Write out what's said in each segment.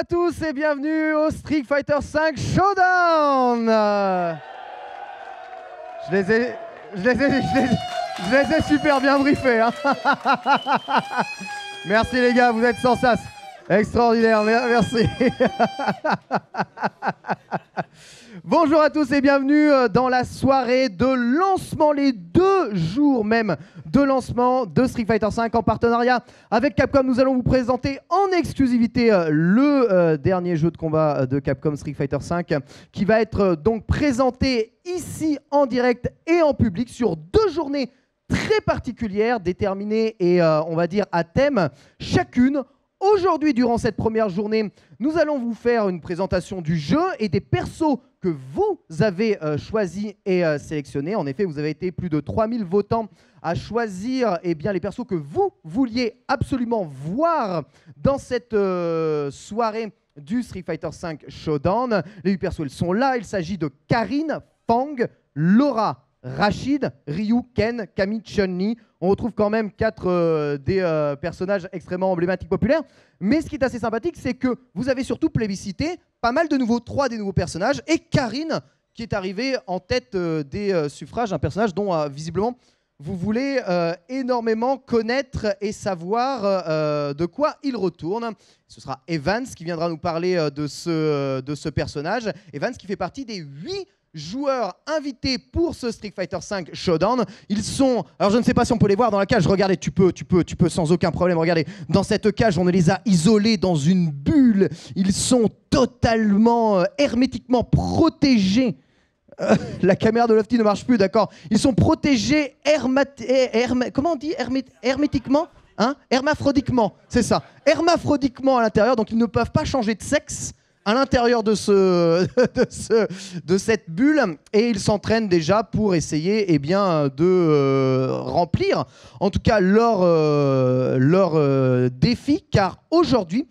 à tous et bienvenue au Street Fighter V Showdown. Je les ai super bien briefés. Hein. Merci les gars, vous êtes sans sas. Extraordinaire, merci. Bonjour à tous et bienvenue dans la soirée de lancement, les deux jours même de lancement de Street Fighter V en partenariat avec Capcom. Nous allons vous présenter en exclusivité le dernier jeu de combat de Capcom, Street Fighter V, qui va être donc présenté ici en direct et en public sur deux journées très particulières, déterminées et on va dire à thème chacune. Aujourd'hui, durant cette première journée, nous allons vous faire une présentation du jeu et des persos que vous avez choisis et sélectionnés. En effet, vous avez été plus de 3000 votants à choisir les persos que vous vouliez absolument voir dans cette soirée du Street Fighter V Showdown. Les 8 persos, ils sont là. Il s'agit de Karin, Fang, Laura, Rachid, Ryu, Ken, Camille, Chun-Li. On retrouve quand même 4 des personnages extrêmement emblématiques populaires. Mais ce qui est assez sympathique, c'est que vous avez surtout plébiscité pas mal de nouveaux, 3 des nouveaux personnages. Et Karin, qui est arrivée en tête des suffrages, un personnage dont visiblement vous voulez énormément connaître et savoir de quoi il retourne. Ce sera Evans qui viendra nous parler de ce personnage. Evans qui fait partie des 8 joueurs invités pour ce Street Fighter V Showdown. Ils sont... Alors je ne sais pas si on peut les voir dans la cage. Regardez, tu peux sans aucun problème. Regardez, dans cette cage, on les a isolés dans une bulle. Ils sont totalement, hermétiquement protégés. La caméra de Lofty ne marche plus, d'accord. Ils sont protégés hermétiquement, hein, hermaphrodiquement, c'est ça. Hermaphrodiquement à l'intérieur, donc ils ne peuvent pas changer de sexe à l'intérieur de cette bulle, et ils s'entraînent déjà pour essayer de remplir en tout cas leur défi, car aujourd'hui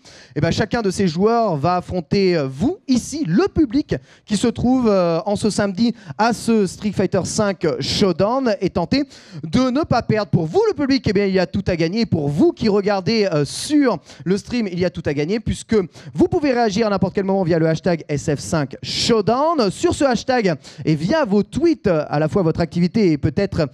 chacun de ces joueurs va affronter vous ici, le public qui se trouve en ce samedi à ce Street Fighter V Showdown, et tenter de ne pas perdre. Pour vous le public, il y a tout à gagner. Pour vous qui regardez sur le stream, il y a tout à gagner, puisque vous pouvez réagir à n'importe quel moment via le hashtag SF5 Showdown. Sur ce hashtag et via vos tweets, à la fois votre activité et peut-être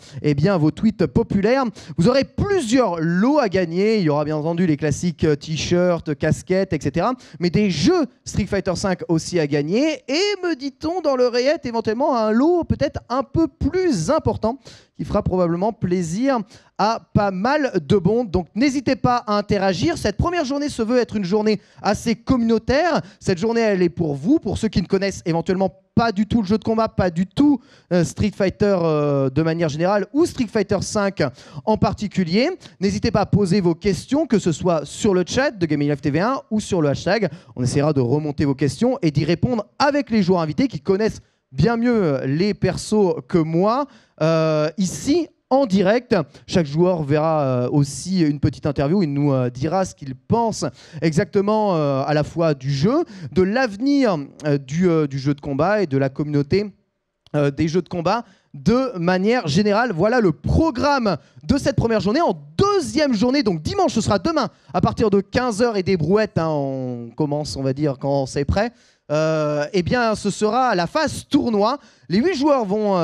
vos tweets populaires, vous aurez plusieurs lots à gagner. Il y aura bien entendu les classiques t-shirts, casquettes, etc. Mais des jeux Street Fighter V aussi à gagner. Et me dit-on dans le rayette éventuellement un lot peut-être un peu plus important, qui fera probablement plaisir à pas mal de monde. Donc n'hésitez pas à interagir. Cette première journée se veut être une journée assez communautaire. Cette journée, elle est pour vous, pour ceux qui ne connaissent éventuellement pas du tout le jeu de combat, pas du tout Street Fighter de manière générale, ou Street Fighter V en particulier. N'hésitez pas à poser vos questions, que ce soit sur le chat de Gaming Live TV1 ou sur le hashtag. On essaiera de remonter vos questions et d'y répondre avec les joueurs invités qui connaissent bien mieux les persos que moi, ici en direct. Chaque joueur verra aussi une petite interview. Il nous dira ce qu'il pense exactement à la fois du jeu, de l'avenir du jeu de combat et de la communauté des jeux de combat de manière générale. Voilà le programme de cette première journée. En deuxième journée, donc dimanche, ce sera demain, à partir de 15 h et des brouettes, hein, on commence, on va dire, quand c'est prêt. Ce sera la phase tournoi. Les 8 joueurs vont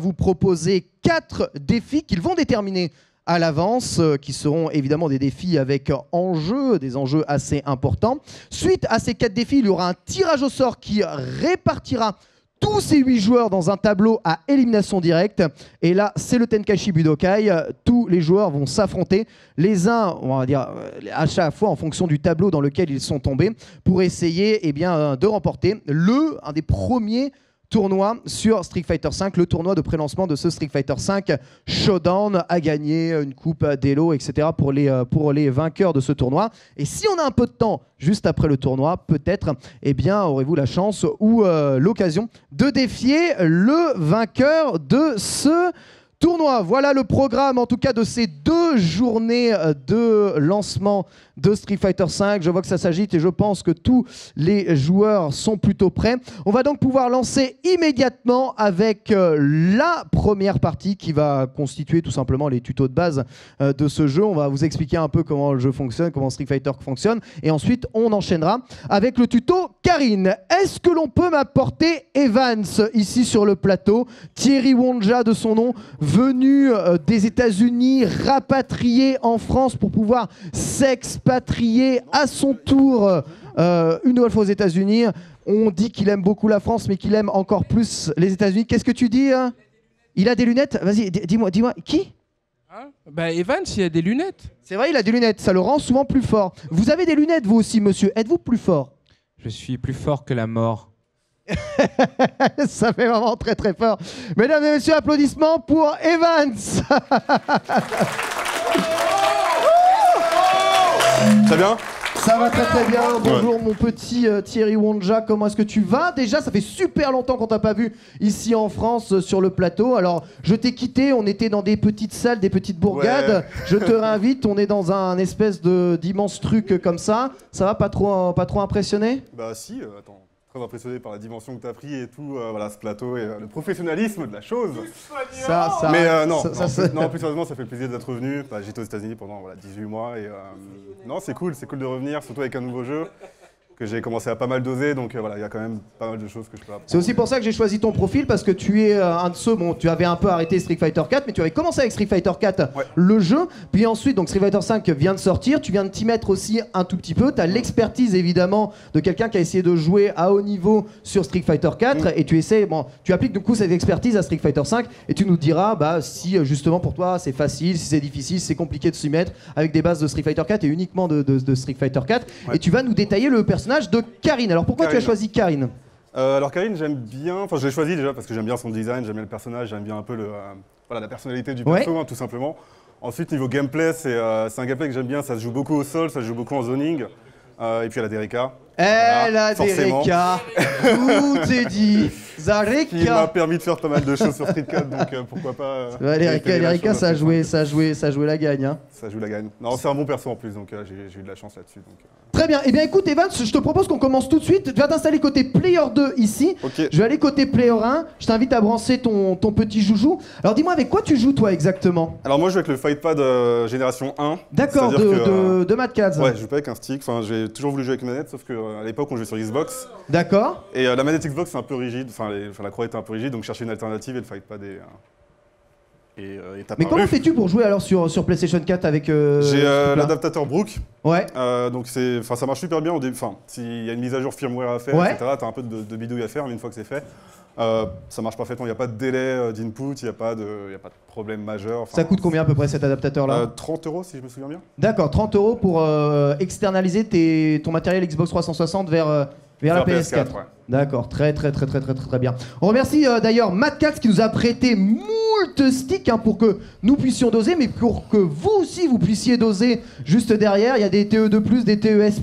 vous proposer 4 défis qu'ils vont déterminer à l'avance, qui seront évidemment des défis avec enjeux, des enjeux assez importants. Suite à ces 4 défis, il y aura un tirage au sort qui répartira tous ces 8 joueurs dans un tableau à élimination directe. Et là, c'est le Tenkaichi Budokai. Tous les joueurs vont s'affronter, les uns, on va dire, à chaque fois en fonction du tableau dans lequel ils sont tombés, pour essayer de remporter un des premiers tournois sur Street Fighter V, le tournoi de pré-lancement de ce Street Fighter V Showdown, à gagner une coupe, des lots, etc. pour les vainqueurs de ce tournoi. Et si on a un peu de temps juste après le tournoi, peut-être aurez-vous la chance ou l'occasion de défier le vainqueur de ce tournoi. Voilà le programme en tout cas de ces deux journées de lancement de Street Fighter V. Je vois que ça s'agite et je pense que tous les joueurs sont plutôt prêts. On va donc pouvoir lancer immédiatement avec la première partie qui va constituer tout simplement les tutos de base de ce jeu. On va vous expliquer un peu comment le jeu fonctionne, comment Street Fighter fonctionne et ensuite on enchaînera avec le tuto Karin. Est-ce que l'on peut m'apporter Evans ici sur le plateau? Thierry Wonja de son nom, venu des États-Unis, rapatrié en France pour pouvoir s'expatrier à son tour une nouvelle fois aux États-Unis. On dit qu'il aime beaucoup la France, mais qu'il aime encore plus les États-Unis. Qu'est-ce que tu dis hein? Il a des lunettes? Vas-y, dis-moi, qui hein? Bah Evans, il a des lunettes. C'est vrai, il a des lunettes, ça le rend souvent plus fort. Vous avez des lunettes, vous aussi, monsieur. Êtes-vous plus fort? Je suis plus fort que la mort. Ça fait vraiment très très fort. Mesdames et messieurs, applaudissements pour Evans. Très bien. Ça va très très bien. Bonjour mon petit Thierry Wonja, comment est-ce que tu vas? Déjà, ça fait super longtemps qu'on t'a pas vu ici en France sur le plateau. Alors, je t'ai quitté, on était dans des petites salles, des petites bourgades. Ouais. Je te réinvite, on est dans un espèce d'immense truc comme ça. Ça va, pas trop impressionné? Bah si, attends. Très impressionné par la dimension que tu as pris et tout, voilà, ce plateau et le professionnalisme de la chose. Ça, mais non, plus sérieusement, ça fait plaisir d'être revenu. Bah, j'étais aux États-Unis pendant voilà, 18 mois et non, c'est cool de revenir, surtout avec un nouveau jeu que j'ai commencé à pas mal doser, donc voilà, il y a quand même pas mal de choses que je peux apprendre. C'est aussi pour ça que j'ai choisi ton profil, parce que tu es un de ceux, bon, tu avais un peu arrêté Street Fighter 4, mais tu avais commencé avec Street Fighter 4, ouais, le jeu, puis ensuite, donc Street Fighter 5 vient de sortir, tu viens de t'y mettre aussi un tout petit peu, tu as l'expertise évidemment de quelqu'un qui a essayé de jouer à haut niveau sur Street Fighter 4, et tu essaies, bon, tu appliques du coup cette expertise à Street Fighter 5, et tu nous diras, bah, si justement pour toi c'est facile, si c'est difficile, si c'est compliqué de s'y mettre, avec des bases de Street Fighter 4 et uniquement de Street Fighter 4, ouais, et tu vas nous détailler le personnage de Karin. Alors pourquoi tu as choisi Karin? Alors Karin, j'aime bien, enfin je l'ai choisi déjà parce que j'aime bien son design, j'aime bien le personnage, j'aime bien un peu le, voilà, la personnalité du perso, ouais, hein, tout simplement. Ensuite niveau gameplay, c'est un gameplay que j'aime bien, ça se joue beaucoup au sol, ça se joue beaucoup en zoning, et puis à la Dereka. Elle a des récas, tout est dit. Qui m'a permis de faire pas mal de choses sur Street 4, donc pourquoi pas. Les récas, ça a joué la gagne. Hein. Ça joue la gagne. Non, c'est un bon perso en plus, donc j'ai eu de la chance là-dessus. Très bien. Eh bien, écoute, Evans, je te propose qu'on commence tout de suite. Tu vas t'installer côté Player 2 ici. Okay. Je vais aller côté Player 1. Je t'invite à brancher ton petit joujou. Alors, dis-moi, avec quoi tu joues, toi, exactement? Alors, moi, je joue avec le Fightpad génération 1. D'accord, de MadCatz. Ouais, je joue pas avec un stick. Enfin, j'ai toujours voulu jouer avec une manette, sauf que. À l'époque, on jouait sur Xbox. D'accord. Et la manette Xbox, c'est un peu rigide. Enfin, la croix était un peu rigide, donc chercher une alternative et le Fightpad et t'as. Mais comment fais-tu pour jouer alors sur PlayStation 4 avec j'ai l'adaptateur Brook. Ouais. Donc ça marche super bien au début. Enfin, s'il y a une mise à jour firmware à faire, ouais, etc. T'as un peu de bidouille à faire, mais une fois que c'est fait, ça marche parfaitement. Il n'y a pas de délai d'input, il n'y a pas de problème majeur. Enfin, ça coûte combien à peu près cet adaptateur-là? 30 € si je me souviens bien. D'accord, 30 € pour externaliser ton matériel Xbox 360 vers la PS4. Ouais. D'accord, très très très très très très bien. On remercie d'ailleurs MadCatz qui nous a prêté moult sticks hein, pour que nous puissions doser, mais pour que vous aussi vous puissiez doser juste derrière. Il y a des TE2+, des TES+,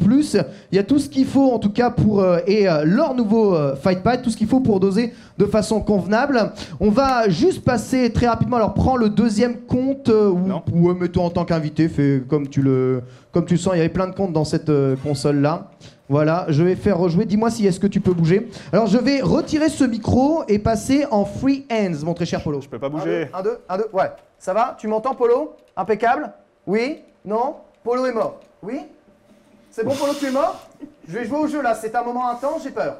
il y a tout ce qu'il faut en tout cas pour leur nouveau Fightpad, tout ce qu'il faut pour doser de façon convenable. On va juste passer très rapidement. Alors prends le deuxième compte ou mets-toi en tant qu'invité, fais comme tu le sens. Il y avait plein de comptes dans cette console là. Voilà, je vais faire rejouer. Dis-moi si est-ce que tu peux bouger. Alors je vais retirer ce micro et passer en free hands, mon très cher Polo. Je peux pas bouger. 1, 2, 1, 2, 1, 2. Ouais. Ça va? Tu m'entends, Polo? Impeccable? Oui? Non? Polo est mort. Oui? C'est bon, Polo, tu es mort? Je vais jouer au jeu là. C'est un moment intense, j'ai peur.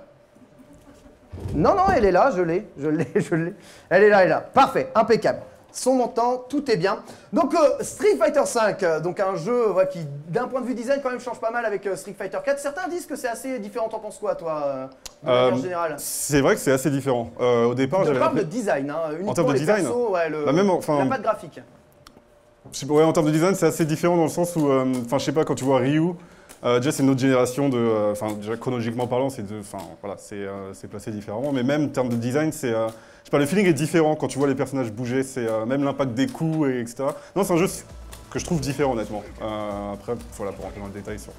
Non, non, elle est là, je l'ai. Elle est là. Parfait, impeccable. Son montant, tout est bien. Donc Street Fighter V, donc un jeu ouais, qui d'un point de vue design quand même change pas mal avec Street Fighter 4. Certains disent que c'est assez différent, t'en penses quoi toi en général? C'est vrai que c'est assez différent. Au départ, j'avais... En termes de design, hein, uniquement en termes de design, persos, ouais, la patte graphique. Ouais, en termes de design, c'est assez différent dans le sens où, enfin je sais pas, quand tu vois Ryu, déjà c'est une autre génération de... Enfin déjà chronologiquement parlant, c'est voilà, placé différemment, mais même en termes de design, c'est... le feeling est différent quand tu vois les personnages bouger, c'est même l'impact des coups, etc. Non, c'est un jeu que je trouve différent, honnêtement. Après, voilà, pour rentrer dans le détail sur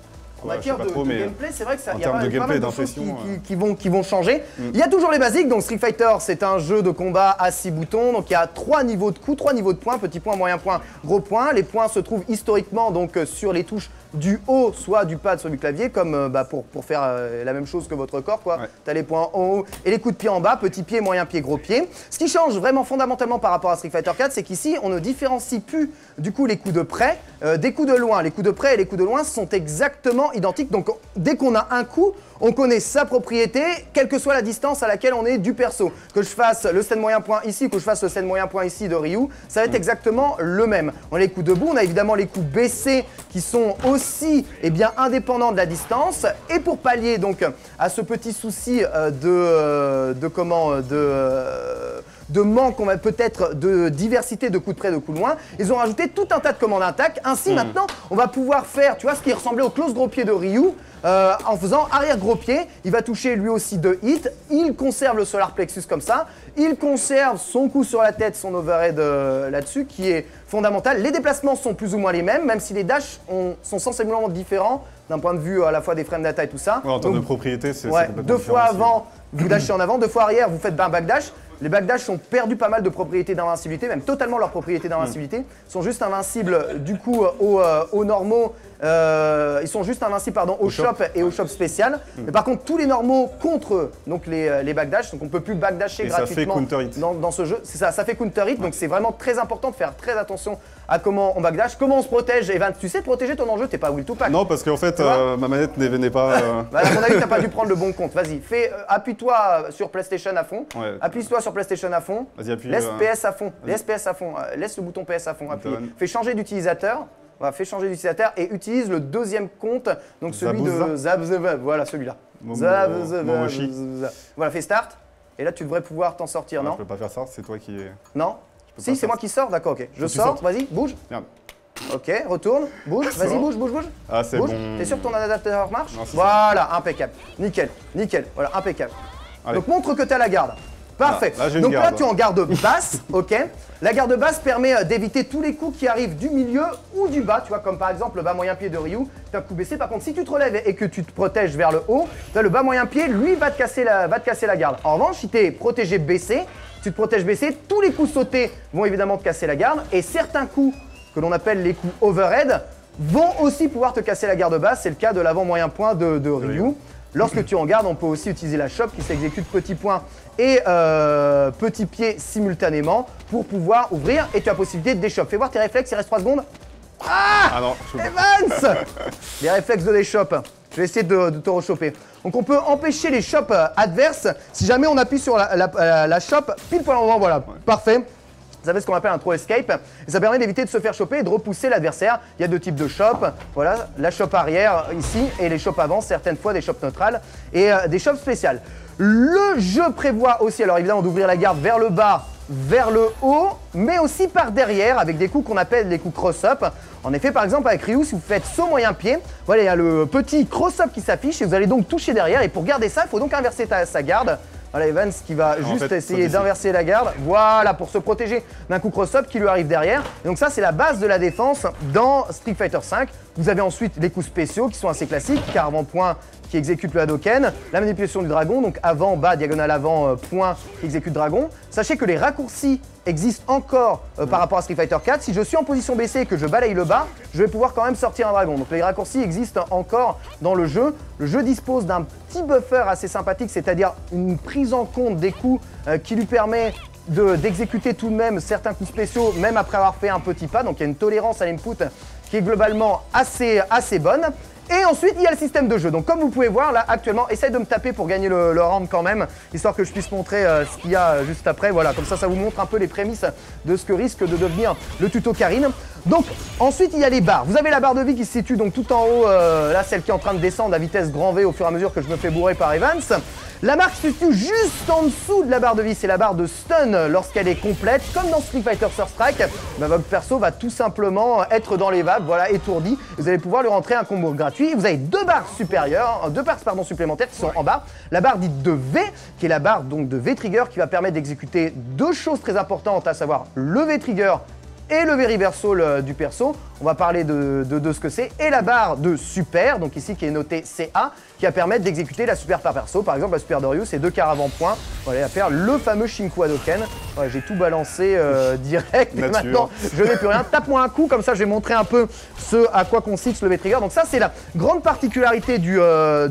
En matière de gameplay, c'est vrai que ça, il y a pas mal de choses qui vont changer. Il y a toujours les basiques, donc Street Fighter, c'est un jeu de combat à 6 boutons, donc il y a 3 niveaux de coups, 3 niveaux de points, petit point, moyen point, gros point. Les points se trouvent historiquement donc sur les touches du haut, soit du pad, soit du clavier, comme pour faire la même chose que votre corps, quoi. Ouais. T'as les points en haut et les coups de pied en bas, petit pied, moyen pied, gros pied. Ce qui change vraiment fondamentalement par rapport à Street Fighter 4, c'est qu'ici, on ne différencie plus du coup les coups de près des coups de loin. Les coups de près et les coups de loin sont exactement identiques, donc dès qu'on a un coup, on connaît sa propriété, quelle que soit la distance à laquelle on est du perso. Que je fasse le stand moyen point ici ou que je fasse le stand moyen point ici de Ryu, ça va être exactement le même. On a les coups debout, on a évidemment les coups baissés qui sont aussi indépendants de la distance. Et pour pallier donc à ce petit souci de manque, on va peut-être de diversité de coups de près, de coups de loin, ils ont rajouté tout un tas de commandes d'attaque. Ainsi, maintenant, on va pouvoir faire, tu vois, ce qui ressemblait au close gros pied de Ryu, en faisant arrière gros pied. Il va toucher lui aussi 2 hits. Il conserve le solar plexus comme ça. Il conserve son coup sur la tête, son overhead là-dessus, qui est fondamental. Les déplacements sont plus ou moins les mêmes, même si les dashs sont sensiblement différents d'un point de vue à la fois des frames d'attaque et tout ça. Ouais, en termes de propriété, c'est complètement différent. 2 fois avant, vous dashez en avant, 2 fois arrière, vous faites un backdash. Les backdash ont perdu pas mal de propriétés d'invincibilité, même totalement leurs propriétés d'invincibilité. Ils sont juste invincibles du coup aux normaux, ils sont juste invincibles pardon, au shop et au shop spécial. Mais par contre tous les normaux contre eux, donc les backdash, donc on ne peut plus backdasher gratuitement dans ce jeu. C'est ça, ça fait counter hit, donc c'est vraiment très important de faire très attention à comment on backdash, comment on se protège. Evans, tu sais protéger ton enjeu, t'es pas will to pack. Non, parce qu'en fait ma manette n'est pas... Bah, à mon avis, t'as pas dû prendre le bon compte. Vas-y, appuie-toi sur PlayStation à fond, appuie-toi sur PlayStation à fond, laisse PS à fond, laisse PS à fond, laisse le bouton PS à fond, appuyer. Fais changer d'utilisateur, voilà, fais changer d'utilisateur et utilise le deuxième compte, donc celui de Zabzeveb, voilà celui-là. Voilà, fais start et là tu devrais pouvoir t'en sortir, non? Je peux pas faire ça, c'est toi qui... Non? Si, c'est moi qui sors, d'accord, ok. Je sors, vas-y, bouge. Merde. Ok, retourne, bouge, vas-y, bouge. Ah, c'est bon. T'es sûr que ton adaptateur marche? Voilà, impeccable, nickel, voilà, impeccable. Donc montre que t'as la garde. Parfait. Là, donc là, tu es en garde basse, ok. La garde basse permet d'éviter tous les coups qui arrivent du milieu ou du bas, tu vois, comme par exemple le bas moyen pied de Ryu, t'as un coup baissé. Par contre, si tu te relèves et que tu te protèges vers le haut, le bas moyen pied, lui, va te casser la garde. En revanche, si tu es protégé baissé, tu te protèges baissé, tous les coups sautés vont évidemment te casser la garde et certains coups que l'on appelle les coups overhead vont aussi pouvoir te casser la garde basse. C'est le cas de l'avant moyen point de Ryu. Lorsque tu en gardes, on peut aussi utiliser la chope qui s'exécute petit point et petit pied simultanément pour pouvoir ouvrir et tu as la possibilité de déchop. Fais voir tes réflexes, il reste 3 secondes. Ah non, Evans. Les réflexes de déchop. Je vais essayer de te rechoper. Donc on peut empêcher les chops adverses si jamais on appuie sur la chope pile poil en avant, voilà, parfait. Ça fait ce qu'on appelle un throw escape. Et ça permet d'éviter de se faire choper et de repousser l'adversaire. Il y a 2 types de chops. Voilà, la chope arrière ici et les chops avant, certaines fois des chops neutrales et des chops spéciales. Le jeu prévoit aussi, alors évidemment, d'ouvrir la garde vers le bas, vers le haut, mais aussi par derrière avec des coups qu'on appelle les coups cross-up. En effet, par exemple, avec Ryu, si vous faites saut moyen pied, voilà, il y a le petit cross-up qui s'affiche et vous allez donc toucher derrière. Et pour garder ça, il faut donc inverser sa garde. Voilà, Evans qui va juste essayer d'inverser la garde, voilà, pour se protéger d'un coup cross-up qui lui arrive derrière. Et donc ça, c'est la base de la défense dans Street Fighter V. Vous avez ensuite les coups spéciaux qui sont assez classiques, car avant-point qui exécute le Hadoken, la manipulation du dragon, donc avant, bas, diagonale avant, point qui exécute dragon. Sachez que les raccourcis existent encore par rapport à Street Fighter 4. Si je suis en position baissée et que je balaye le bas, je vais pouvoir quand même sortir un dragon. Donc les raccourcis existent encore dans le jeu. Le jeu dispose d'un petit buffer assez sympathique, c'est-à-dire une prise en compte des coups qui lui permet d'exécuter tout de même certains coups spéciaux, même après avoir fait un petit pas. Donc il y a une tolérance à l'input qui est globalement assez bonne. Et ensuite, il y a le système de jeu. Donc comme vous pouvez voir, là, actuellement, essaye de me taper pour gagner le round quand même, histoire que je puisse montrer ce qu'il y a juste après. Voilà, comme ça, ça vous montre un peu les prémices de ce que risque de devenir le tuto Karin. Donc ensuite, il y a les barres. Vous avez la barre de vie qui se situe donc tout en haut, là, celle qui est en train de descendre à vitesse grand V au fur et à mesure que je me fais bourrer par Evans. La barre qui se situe juste en dessous de la barre de vie, c'est la barre de stun lorsqu'elle est complète. Comme dans Street Fighter Surstrike, votre perso va tout simplement être dans les vapes, voilà, étourdi. Vous allez pouvoir lui rentrer un combo gratuit. Vous avez 2 barres supplémentaires qui sont en bas. La barre dite de V, qui est la barre donc de V-Trigger, qui va permettre d'exécuter 2 choses très importantes, à savoir le V-Trigger et le V-Reversal du perso. On va parler de ce que c'est. Et la barre de super, donc ici qui est notée CA, qui va permettre d'exécuter la super par perso. Par exemple, la super de Ryu, c'est 2 caravans points. On va faire le fameux Shinku Hadoken. Ouais, j'ai tout balancé direct. Et maintenant, je n'ai plus rien. Tape-moi un coup, comme ça, je vais montrer un peu ce à quoi consiste le V-Trigger. Donc ça, c'est la grande particularité de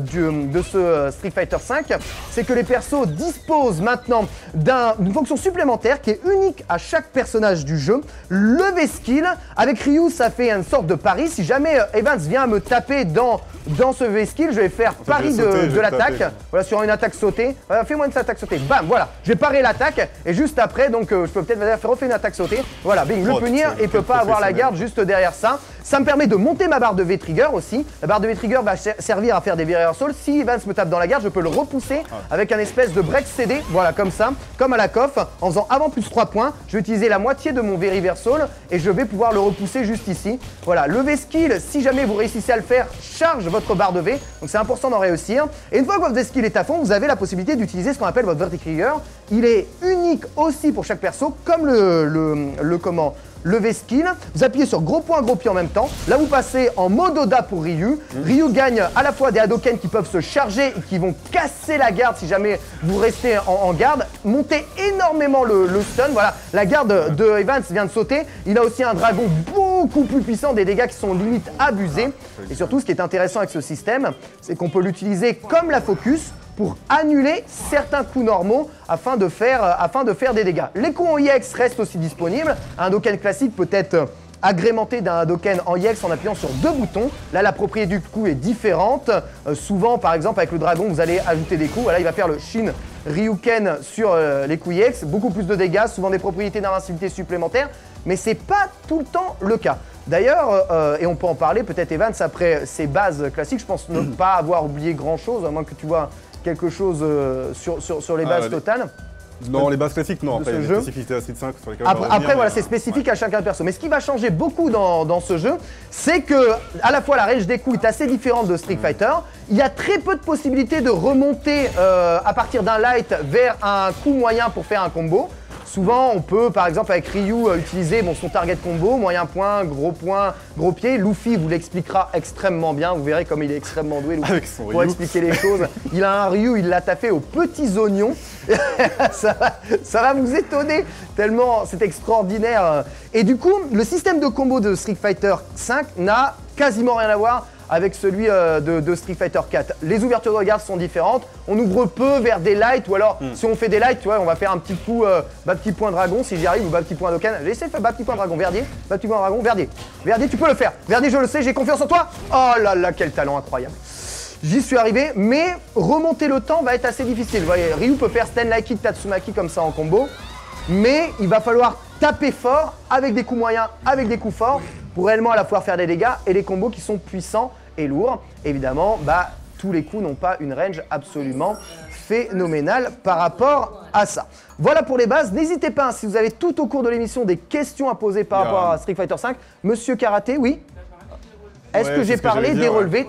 ce Street Fighter V. C'est que les persos disposent maintenant d'une fonction supplémentaire qui est unique à chaque personnage du jeu. Le V-Skill. Avec Ryu, ça fait une sorte de pari. Si jamais Evans vient me taper dans ce V-Skill, je vais faire pari de l'attaque. Voilà, sur une attaque sautée. Voilà, fais-moi une attaque sautée. Bam, voilà. J'ai paré l'attaque. Et juste après, donc, je peux peut-être refaire une attaque sautée. Voilà, bing, le punir. Et peut pas avoir la garde juste derrière ça. Ça me permet de monter ma barre de V-Trigger aussi. La barre de V-Trigger va servir à faire des V-Reversal. Si Evans me tape dans la garde, je peux le repousser avec un espèce de break CD. Voilà, comme ça. Comme à la coff. En faisant avant plus 3 points, je vais utiliser la moitié de mon V-Reversal. Et je vais pouvoir le repousser juste ici. Voilà, le V-Skill, si jamais vous réussissez à le faire, charge votre barre de V. Donc c'est important d'en réussir. Et une fois que votre V-Skill est à fond, vous avez la possibilité d'utiliser ce qu'on appelle votre V-Trigger. Il est unique aussi pour chaque perso, comme le V-Skill. Vous appuyez sur gros pied en même temps. Là, vous passez en mode Oda pour Ryu. Ryu gagne à la fois des Hadoken qui peuvent se charger et qui vont casser la garde si jamais vous restez en garde. Montez énormément le stun. Voilà, la garde de Evans vient de sauter. Il a aussi un dragon beaucoup plus puissant, des dégâts qui sont limite abusés. Et surtout, ce qui est intéressant avec ce système, c'est qu'on peut l'utiliser comme la focus pour annuler certains coups normaux afin de faire des dégâts. Les coups en EX restent aussi disponibles. Un Hadoken classique peut être agrémenté d'un Hadoken en EX en appuyant sur 2 boutons. Là, la propriété du coup est différente. Souvent, par exemple, avec le dragon, vous allez ajouter des coups. Là, il va faire le Shin Ryuken sur les coups EX. Beaucoup plus de dégâts, souvent des propriétés d'invincibilité supplémentaires. Mais c'est pas tout le temps le cas. D'ailleurs, et on peut en parler, peut-être Evans, après ses bases classiques, je pense ne pas avoir oublié grand-chose, à moins que tu vois quelque chose sur les bases totales. Non, les bases classiques, non. Après, il y a des spécificités à Street 5 sur lesquelles on va revenir, après, voilà, c'est spécifique à chacun de perso. Mais ce qui va changer beaucoup dans ce jeu, c'est que, à la fois, la range des coups est assez différente de Street Fighter. Il y a très peu de possibilités de remonter à partir d'un light vers un coup moyen pour faire un combo. Souvent, on peut, par exemple, avec Ryu, utiliser son target combo, moyen point, gros pied. Luffy vous l'expliquera extrêmement bien. Vous verrez comme il est extrêmement doué, Luffy, pour expliquer les choses. Il a un Ryu, il l'a tapé aux petits oignons. ça va vous étonner tellement c'est extraordinaire. Et du coup, le système de combo de Street Fighter V n'a quasiment rien à voir avec celui de Street Fighter 4. Les ouvertures de regard sont différentes. On ouvre peu vers des lights, ou alors si on fait des lights, tu vois, on va faire un petit coup petit point dragon si j'y arrive, ou petit point Hadoken. J'ai essayé de faire petit point dragon, Verdier, petit point dragon, Verdier. Verdier, tu peux le faire. Verdier, je le sais, j'ai confiance en toi. Oh là là, quel talent incroyable. J'y suis arrivé, mais remonter le temps va être assez difficile. Vous voyez, Ryu peut faire Stand Like It, Tatsumaki comme ça en combo, mais il va falloir taper fort avec des coups moyens, avec des coups forts, pour réellement à la fois faire des dégâts et les combos qui sont puissants et lourds. Évidemment, tous les coups n'ont pas une range absolument phénoménale par rapport à ça. Voilà pour les bases. N'hésitez pas, si vous avez tout au cours de l'émission des questions à poser par rapport à Street Fighter V, Monsieur Karaté, oui. Est-ce que j'ai parlé des relevés?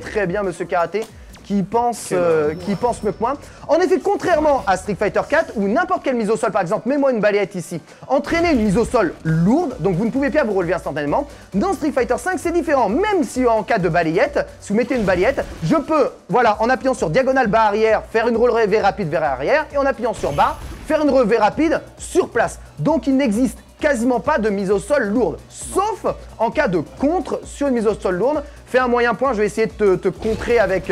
Très bien, Monsieur Karaté, qui pense mieux que moi. En effet, contrairement à Street Fighter 4 ou n'importe quelle mise au sol, par exemple, mets-moi une balayette ici, entraînez une mise au sol lourde, donc vous ne pouvez pas vous relever instantanément. Dans Street Fighter 5, c'est différent. Même si en cas de balayette, si vous mettez une balayette, je peux, voilà, en appuyant sur diagonale bas arrière, faire une relevée rapide vers arrière, et en appuyant sur bas, faire une relevée rapide sur place. Donc il n'existe quasiment pas de mise au sol lourde, sauf en cas de contre sur une mise au sol lourde. Fais un moyen point, je vais essayer de te contrer avec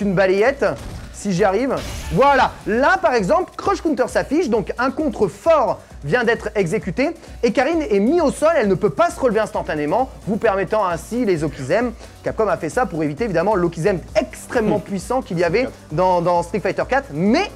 une balayette, si j'y arrive. Voilà, là par exemple, Crush Counter s'affiche, donc un contre fort vient d'être exécuté, et Karin est mise au sol, elle ne peut pas se relever instantanément, vous permettant ainsi les Okizem. Capcom a fait ça pour éviter évidemment l'Okizem extrêmement puissant qu'il y avait dans Street Fighter 4, mais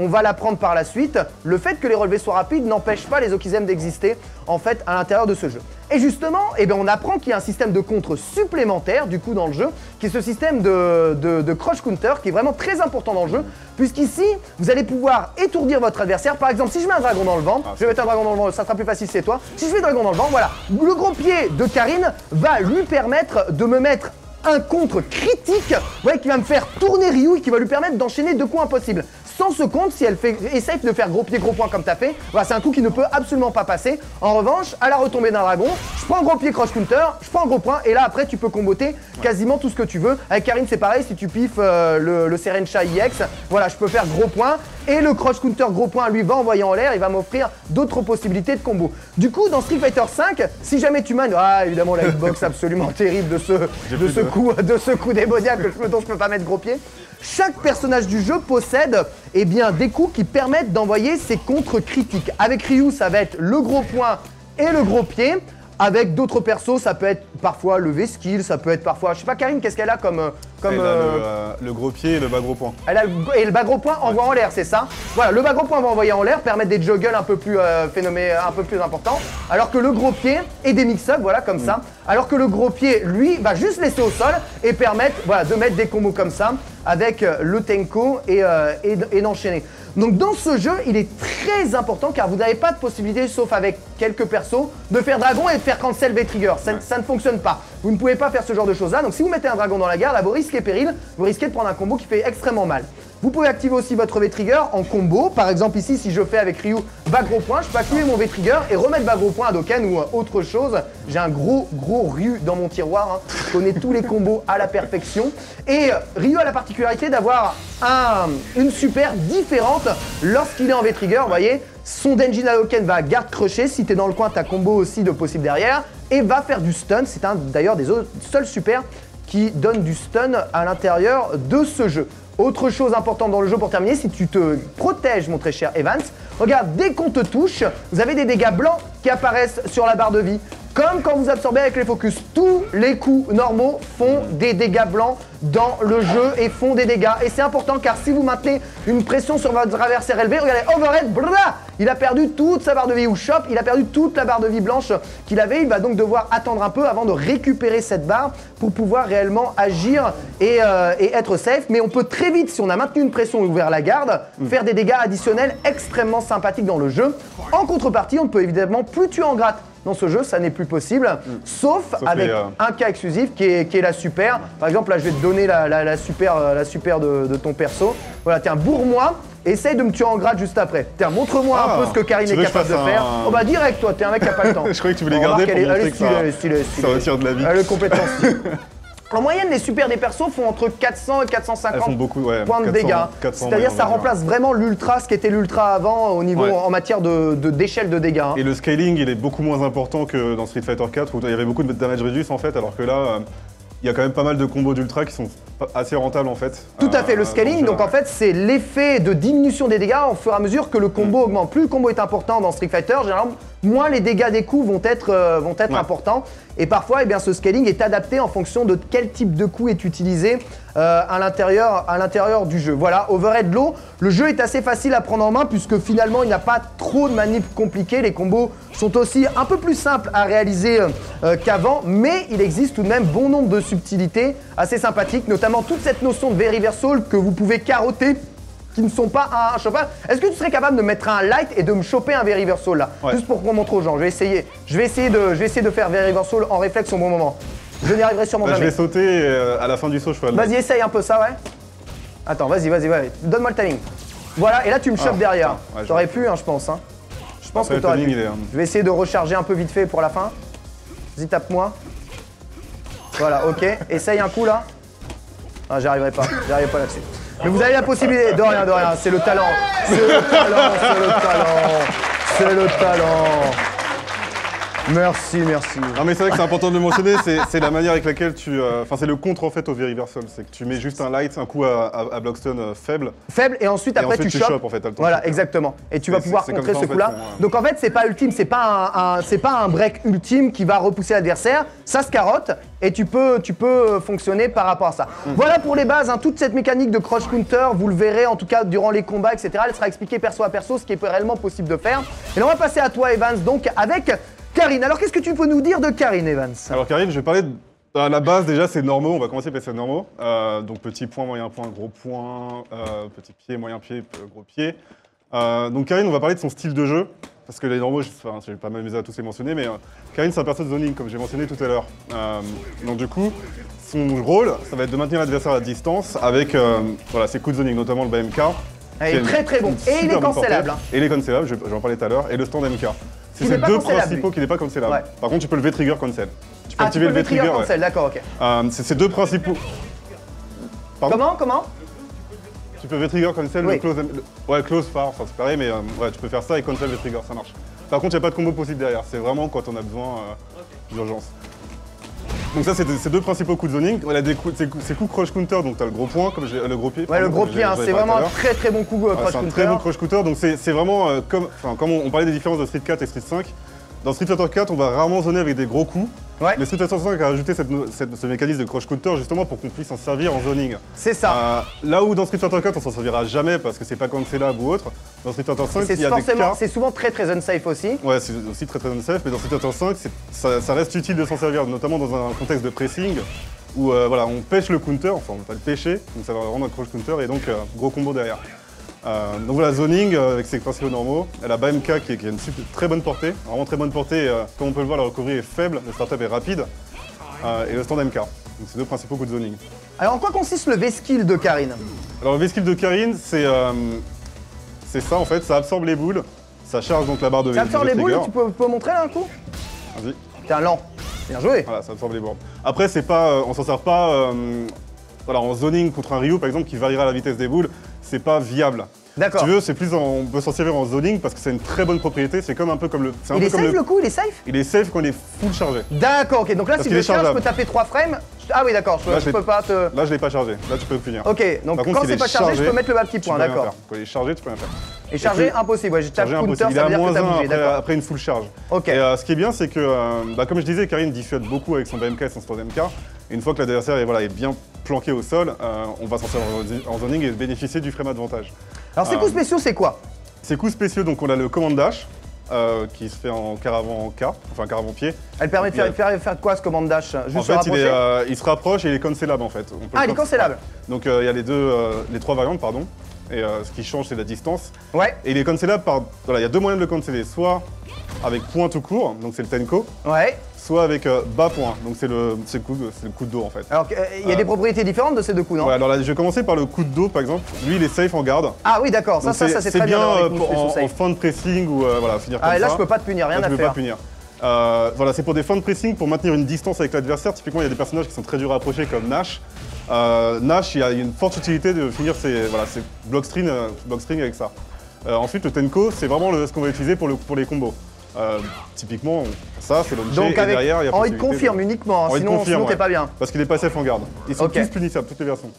on va l'apprendre par la suite. Le fait que les relevés soient rapides n'empêche pas les Okizem d'exister en fait à l'intérieur de ce jeu. Et justement, on apprend qu'il y a un système de contre supplémentaire du coup dans le jeu, qui est ce système de Crush Counter, qui est vraiment très important dans le jeu, puisqu'ici, vous allez pouvoir étourdir votre adversaire. Par exemple, si je mets un dragon dans le vent, je vais mettre un dragon dans le vent, ça sera plus facile, c'est toi. Si je mets un dragon dans le vent, voilà, le gros pied de Karin va lui permettre de me mettre un contre critique, vous voyez, qui va me faire tourner Ryu et qui va lui permettre d'enchaîner 2 coups impossibles. sans ce compte, si elle essaye de faire gros pied gros point comme t'as fait, bah, c'est un coup qui ne peut absolument pas passer. En revanche, à la retombée d'un dragon, je prends gros pied cross counter, je prends gros point et là après tu peux comboter quasiment tout ce que tu veux. Avec Karin c'est pareil, si tu piffes le Serencha EX, voilà je peux faire gros point et le cross counter gros point lui va envoyer en l'air, il va m'offrir d'autres possibilités de combo. Du coup dans Street Fighter 5, si jamais tu manes, ah évidemment la hitbox absolument terrible de ce coup démoniaque dont je peux pas mettre gros pied. Chaque personnage du jeu possède eh bien, des coups qui permettent d'envoyer ses contre-critiques. Avec Ryu, ça va être le gros point et le gros pied. Avec d'autres persos, ça peut être parfois le V-Skill, ça peut être parfois... Je sais pas, Karin, qu'est-ce qu'elle a comme elle a le gros pied et le bas gros point. Elle a le bas gros point envoie en l'air, c'est ça? Voilà, le bas gros point va envoyer en l'air, permettre des juggles un peu plus importants. Alors que le gros pied et des mix-up, voilà, comme ça. Alors que le gros pied, lui, va juste laisser au sol et permettre voilà, de mettre des combos comme ça avec le Tenko et d'enchaîner. Donc dans ce jeu, il est très important car vous n'avez pas de possibilité, sauf avec quelques persos, de faire dragon et de faire cancel V-Trigger. Ça ne fonctionne pas. Vous ne pouvez pas faire ce genre de choses là. Donc si vous mettez un dragon dans la gare, là vous risquez péril, vous risquez de prendre un combo qui fait extrêmement mal. Vous pouvez activer aussi votre V-Trigger en combo. Par exemple ici, si je fais avec Ryu bas gros point, je peux activer mon V-Trigger et remettre bas gros point à Hadoken ou autre chose. J'ai un gros Ryu dans mon tiroir. Hein. Je connais tous les combos à la perfection. Et Ryu a la particularité d'avoir une super différente lorsqu'il est en V-Trigger. Vous voyez, son Denjin Hadoken va garde crusher. Si t'es dans le coin, t'as combo aussi de possible derrière. Et va faire du stun. C'est un d'ailleurs des seuls super qui donne du stun à l'intérieur de ce jeu. Autre chose importante dans le jeu pour terminer, si tu te protèges mon très cher Evans, regarde, dès qu'on te touche, vous avez des dégâts blancs qui apparaissent sur la barre de vie. Comme quand vous absorbez avec les focus, tous les coups normaux font des dégâts blancs dans le jeu et font des dégâts. Et c'est important car si vous maintenez une pression sur votre adversaire élevé, regardez, overhead, brrra, il a perdu toute sa barre de vie ou shop, il a perdu toute la barre de vie blanche qu'il avait. Il va donc devoir attendre un peu avant de récupérer cette barre pour pouvoir réellement agir et être safe. Mais on peut très vite, si on a maintenu une pression et ouvert la garde, faire des dégâts additionnels extrêmement sympathiques dans le jeu. En contrepartie, on ne peut évidemment plus tuer en gratte. Dans ce jeu, ça n'est plus possible, sauf avec un cas exclusif qui est la super. Par exemple, là, je vais te donner la super de ton perso. Voilà, t'es un bourre-moi, essaye de me tuer en grade juste après. Tiens, montre-moi un peu ce que Karin est capable de faire. Oh bah direct, toi, t'es un mec qui a pas le temps. Je croyais que tu voulais garder pour montrer que ça retire de la vie. Elle est complètement stylée. En moyenne, les supers des persos font entre 400 et 450 beaucoup, points de dégâts. C'est-à-dire ça remplace vraiment l'ultra, ce qui était l'ultra avant au niveau en matière d'échelle de dégâts. Hein. Et le scaling, il est beaucoup moins important que dans Street Fighter 4 où il y avait beaucoup de damage reduce en fait, alors que là... il y a quand même pas mal de combos d'ultra qui sont assez rentables en fait. Tout à fait, le scaling, donc en fait c'est l'effet de diminution des dégâts au fur et à mesure que le combo augmente. Plus le combo est important dans Street Fighter, généralement moins les dégâts des coups vont être importants. Et parfois, eh bien, ce scaling est adapté en fonction de quel type de coup est utilisé à l'intérieur du jeu. Voilà, overhead low, le jeu est assez facile à prendre en main puisque finalement il n'y a pas trop de manips compliquées. Les combos sont aussi un peu plus simples à réaliser qu'avant, mais il existe tout de même bon nombre de subtilités assez sympathiques, notamment toute cette notion de V-Reversal que vous pouvez carotter, qui ne sont pas un chopin. Est-ce que tu serais capable de mettre un light et de me choper un V-Reversal là, juste pour qu'on montre aux gens? Je vais essayer de faire V-Reversal en réflexe au bon moment. Je n'y arriverai sûrement jamais. Je vais sauter et à la fin du saut je ferai le... Vas-y, essaye un peu ça, ouais. Attends, vas-y, donne-moi le timing. Voilà, et là tu me chopes derrière. Ouais, t'aurais pu, hein, je pense. Hein. Je pense que t'aurais pu. Je vais essayer de recharger un peu vite fait pour la fin. Vas-y, tape-moi. Voilà, ok. Essaye un coup là. Ah, j'arriverai pas là-dessus. Mais vous avez la possibilité... De rien, c'est le talent. C'est le talent. Merci. Non mais c'est vrai que c'est important de le mentionner, c'est la manière avec laquelle tu... Enfin c'est le contre en fait au V-Reversal, c'est que tu mets juste un light, un coup à blockstone faible. Faible et ensuite après tu chopes. En fait, voilà, exactement. Et tu vas pouvoir contrer ce coup-là. Donc en fait c'est pas ultime, c'est pas un break ultime qui va repousser l'adversaire, ça se carotte et tu peux fonctionner par rapport à ça. Voilà pour les bases, hein, toute cette mécanique de cross counter, vous le verrez en tout cas durant les combats, etc. Elle sera expliquée perso à perso, ce qui est réellement possible de faire. Et là on va passer à toi Evans, donc avec... Karin, alors qu'est-ce que tu peux nous dire de Karin, Evans? Alors Karin, je vais parler de... à la base déjà c'est normaux, on va commencer par ces normaux. Donc petit point, moyen point, gros point, petit pied, moyen pied, gros pied. Donc Karin, on va parler de son style de jeu, parce que les normaux, je vais pas m'amuser à tous les mentionner, mais Karin c'est un perso de zoning comme j'ai mentionné tout à l'heure. Donc du coup, son rôle, ça va être de maintenir l'adversaire à distance avec voilà, ses coups de zoning, notamment le BMK. Il est très très bon. Et il est cancellable. Et il est cancellable, j'en parlais tout à l'heure. Et le stand MK. C'est ces deux principaux qui n'est pas cancellable. Ouais. Par contre, tu peux le V-Trigger cancel. Tu peux activer le V-Trigger cancel, d'accord, ok. C'est ces deux principaux. Pardon? Comment? Tu peux V-Trigger cancel, oui. Ouais, close phare, ça c'est pareil, mais ouais, tu peux faire ça et cancel V-Trigger, ça marche. Par contre, il n'y a pas de combo possible derrière, c'est vraiment quand on a besoin d'urgence. Donc ça, c'est ces deux principaux coups de zoning. Voilà, c'est coup crush counter, donc tu as le gros point, comme le gros pied. Ouais, pardon, le gros pied, hein, c'est vraiment un très très bon coup crush counter. Un très bon crush counter, donc c'est vraiment comme on parlait des différences de Street 4 et Street 5. Dans Street Fighter 4, on va rarement zoner avec des gros coups. Ouais. Mais Street Fighter 5 a rajouté ce mécanisme de crush counter justement pour qu'on puisse s'en servir en zoning. C'est ça. Là où dans Street Fighter 4, on s'en servira jamais parce que c'est pas cancellable ou autre. Dans Street Fighter 5, il y a des cas... C'est souvent très très unsafe aussi. Ouais, c'est aussi très très unsafe. Mais dans Street Fighter 5, ça reste utile de s'en servir, notamment dans un contexte de pressing où voilà, on pêche le counter, enfin on va le pêcher, donc ça va rendre un crush counter et donc gros combo derrière. Donc voilà, zoning avec ses principaux normaux. Elle a BMK qui a une très bonne portée, vraiment très bonne portée. Comme on peut le voir, la recovery est faible, le startup est rapide et le stand MK. Donc c'est deux principaux coups de zoning. Alors en quoi consiste le V-Skill de Karin? Alors le V-Skill de Karin, c'est ça en fait, ça absorbe les boules, ça charge donc la barre de V-Trigger. Ça absorbe les boules, tu peux montrer là un coup? Vas-y. T'es un lent, bien joué. Voilà, ça absorbe les boules. Après, c'est pas, on s'en sert pas voilà, en zoning contre un Ryu par exemple qui variera la vitesse des boules. C'est pas viable. D'accord. Si tu veux, c'est plus on peut s'en servir en zoning parce que c'est une très bonne propriété. C'est comme un peu comme le. Il est safe le coup, il est safe. Il est safe quand il est full chargé. D'accord, ok. Donc là, si je charge, je peux taper 3 frames. Ah oui, d'accord. Je peux pas te. Là, je l'ai pas chargé. Là, tu peux punir. Ok. Donc quand c'est pas chargé, je peux mettre le bas petit point, d'accord. Quand il est chargé, tu peux rien faire. Et chargé, impossible. Ouais, j'ai tapé counter, ça veut dire que t'as bougé, d'accord. Après une full charge. Ok. Ce qui est bien, c'est que, comme je disais, Karin diffuse beaucoup avec son BMK et son stand MK. Une fois que l'adversaire est bien planqué au sol, on va s'en servir en zoning et bénéficier du frame advantage. Alors ces coups spéciaux, c'est quoi? Ces coups spéciaux, donc on a le command dash qui se fait en caravan K, enfin caravan pied. Elle permet de faire quoi ce command dash? Juste en fait, il se rapproche et il est cancellable en fait. Il est cancellable. Donc il y a les trois variantes, pardon. Et ce qui change, c'est la distance. Ouais. Et il est cancellable par... Voilà, il y a deux moyens de le canceller. Soit avec point tout court, donc c'est le Tenko. Ouais. Soit avec bas point, donc c'est le coup de dos en fait. Alors il y a des propriétés différentes de ces deux coups, non? Ouais, alors là je vais commencer par le coup de dos par exemple. Lui il est safe en garde. Ah oui d'accord, ça c'est très bien. C'est bien en fin de pressing ou voilà, finir comme ça. Ah là je peux pas te punir, rien là, à faire. Je peux pas punir. Voilà, c'est pour des fins de pressing, pour maintenir une distance avec l'adversaire. Typiquement il y a des personnages qui sont très durs à approcher comme Nash. Nash, il y a une forte utilité de finir ses block string avec ça. Ensuite le Tenko, c'est vraiment ce qu'on va utiliser pour les combos. Typiquement, ça c'est l'objet et derrière il y a possibilité. Donc confirme uniquement, sinon t'es pas bien. Parce qu'il est pas safe en garde. Ils sont tous punissables, toutes les versions.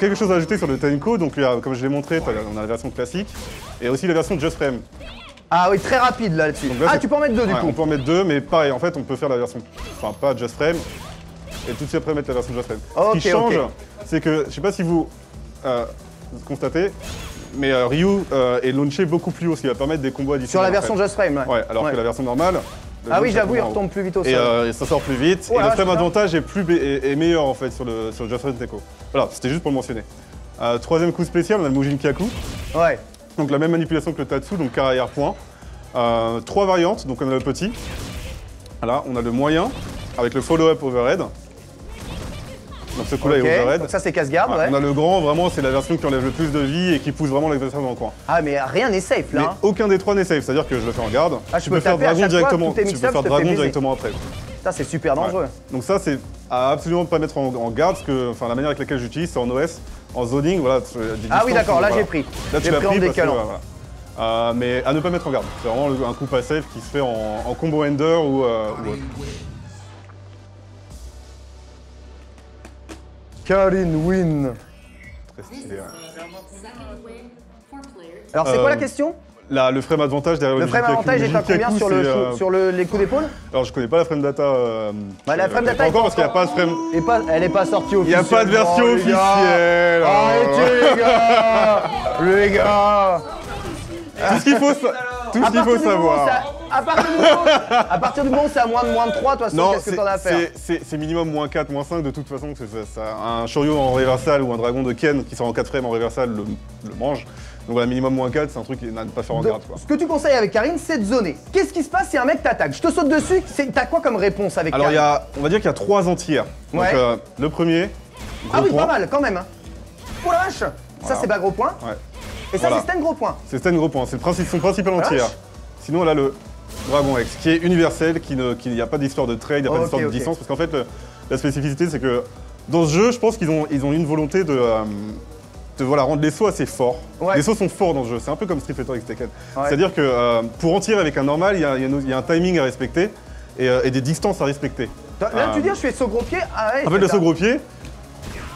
Quelque chose à ajouter sur le Tenko, donc comme je l'ai montré, on a la version classique et aussi la version Just Frame. Ah oui, très rapide là-dessus. Ah, tu peux en mettre deux du coup. On peut en mettre deux, mais pareil, en fait on peut faire la version, enfin pas Just Frame, et tout de suite après mettre la version Just Frame. Ce qui change, c'est que, je sais pas si vous constatez, mais Ryu est launché beaucoup plus haut, ce qui va permettre des combos additionnels. Sur la version Just Frame, ouais. Ouais, alors que la version normale... Ah oui, j'avoue, il retombe plus vite au sol. Et ça sort plus vite, et le frame advantage est meilleur en fait sur le Just Frame Tenko. Voilà, c'était juste pour le mentionner. Troisième coup spécial, on a le Mujin Kyaku. Ouais. Donc la même manipulation que le Tatsu, donc carrière point. Trois variantes, donc on a le petit. Voilà, on a le moyen, avec le follow-up overhead. Donc ce coup-là est overhead. Donc ça c'est casse-garde, ouais. On a le grand, vraiment c'est la version qui enlève le plus de vie et qui pousse vraiment l'adversaire dans le coin. Ah mais rien n'est safe là. Mais aucun des trois n'est safe, c'est-à-dire que je le fais en garde. Ah, tu peux faire dragon directement. Tu peux faire dragon directement après. Ça c'est super dangereux. Ouais. Donc ça c'est à absolument pas mettre en garde, parce que la manière avec laquelle j'utilise c'est en OS, en zoning, voilà. Ah oui d'accord, là j'ai pris. Là tu l'as pris en décalant. Mais à ne pas mettre en garde. C'est vraiment un coup pas safe qui se fait en combo ender ou autre. Karin win. Très stylé, hein. Alors c'est quoi la question? Là, le frame advantage derrière le frame advantage est à combien sur les coups d'épaule? Alors je connais pas la frame data. Bah la frame data. Encore parce qu'il n'y a pas de frame. Elle est pas sortie officielle. Il n'y a pas de version officielle. Arrêtez les gars. Les gars. Tout ce qu'il faut savoir. À partir du moment où c'est à moins de 3, toi, qu'est-ce que t'en as à faire? C'est minimum moins 4, moins 5 de toute façon. Un Shoryu en reversal ou un dragon de Ken qui sort en 4 frames en reversal le mange. Donc voilà, minimum moins 4, c'est un truc à ne pas faire en garde. Quoi. Ce que tu conseilles avec Karin, c'est de zoner. Qu'est-ce qui se passe si un mec t'attaque? Je te saute dessus, t'as quoi comme réponse avec Karin? Alors on va dire qu'il y a 3 anti-airs. Donc le premier, gros point. Pas mal quand même. Oh la vache. Voilà. Ça, c'est pas gros point. Ouais. Et ça, voilà, c'est Sten gros point. C'est Sten gros point. C'est son principal entier. Sinon, on a le Dragon X, qui est universel, qui n'y a pas d'histoire de trade, il n'y a pas d'histoire de distance. Parce qu'en fait, la spécificité, c'est que dans ce jeu, je pense qu'ils ont, une volonté de voilà, rendre les sauts assez forts. Ouais. Les sauts sont forts dans ce jeu, c'est un peu comme Street Fighter X Tekken. Ouais. C'est-à-dire que pour en tirer avec un normal, il y a un timing à respecter et des distances à respecter. Là, tu dis, je fais saut gros pied, en fait, le saut gros pied...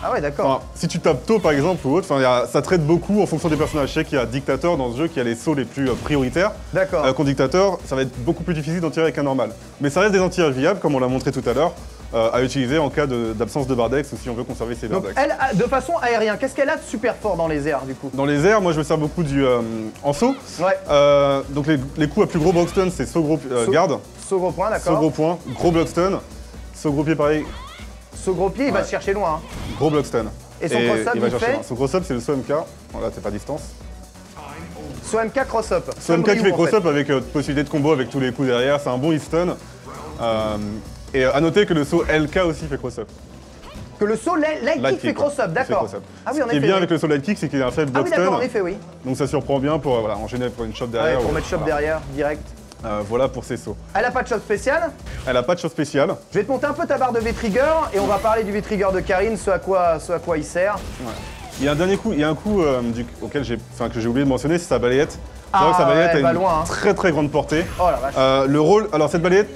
Ah ouais, d'accord. Enfin, si tu tapes tôt, par exemple, ou autre, ça traite beaucoup en fonction des personnages. Je sais qu'il y a Dictator dans ce jeu qui a les sauts les plus prioritaires. D'accord. Qu'en Dictator, ça va être beaucoup plus difficile d'en tirer avec un normal. Mais ça reste des anti-airs viables, comme on l'a montré tout à l'heure, à utiliser en cas d'absence de bardex ou si on veut conserver ses bardex. Donc, elle, de façon aérienne, qu'est-ce qu'elle a de super fort dans les airs, du coup? Dans les airs, moi, je me sers beaucoup du en saut. Ouais. Donc, les coups à plus gros blockstun, c'est saut gros garde. Saut gros point, d'accord. Saut gros point, gros blockstun. Saut gros pied, pareil. Ce gros pied, il va te chercher loin. Hein. Gros blockstun. Et son cross-up, il va chercher loin. Son cross-up, c'est le saut MK. Bon, là, c'est pas distance. Saut MK cross-up. Saut MK qui fait cross-up avec possibilité de combo avec tous les coups derrière. C'est un bon hit-stun. Et à noter que le saut LK aussi fait cross-up. Que le saut light kick fait cross-up, d'accord. Ah oui, en effet. Ce qui est bien avec le saut light kick, c'est qu'il a un faible blockstun. Ah oui, d'accord, en effet, oui. Donc ça surprend bien pour enchaîner pour une chop derrière. Ouais, pour mettre chop derrière, direct. Voilà pour ses sauts. Elle a pas de chose spéciale. Elle a pas de chose spéciale. Je vais te monter un peu ta barre de V-Trigger et on va parler du V-Trigger de Karin, ce à quoi il sert. Ouais. Il y a un dernier coup, que j'ai oublié de mentionner, c'est sa balayette. Ah, c'est vrai que sa balayette a une très grande portée. Oh la vache. Le rôle, alors cette balayette...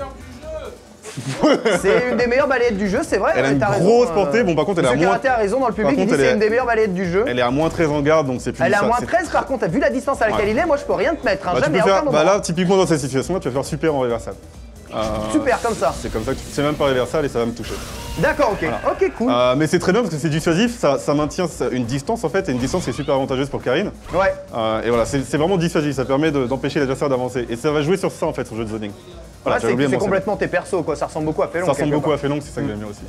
C'est une des meilleures balayettes du jeu, c'est vrai. Elle a une grosse portée. Bon, par contre, elle a moins. A raison dans le public. Il dit c'est une des meilleures balayettes du jeu. Elle est à moins 13 en garde, donc c'est plus. Elle est à moins 13. Par contre, vu la distance à laquelle il est, moi je peux rien te mettre. Hein, bah, jamais, là, typiquement dans cette situation-là, tu vas faire super en reversal. Super comme ça. C'est comme ça que tu sais même pas reversal et ça va me toucher. D'accord, ok. Voilà. Ok, cool. Mais c'est très bien parce que c'est dissuasif, ça maintient une distance en fait, et une distance qui est super avantageuse pour Karin. Ouais. Et voilà, c'est vraiment dissuasif, ça permet d'empêcher l'adversaire d'avancer. Et ça va jouer sur ça en fait, son jeu de zoning. Voilà, c'est complètement tes persos quoi, ça ressemble beaucoup à Félong. Ça ressemble beaucoup à Félong, c'est ça que j'aime bien aussi.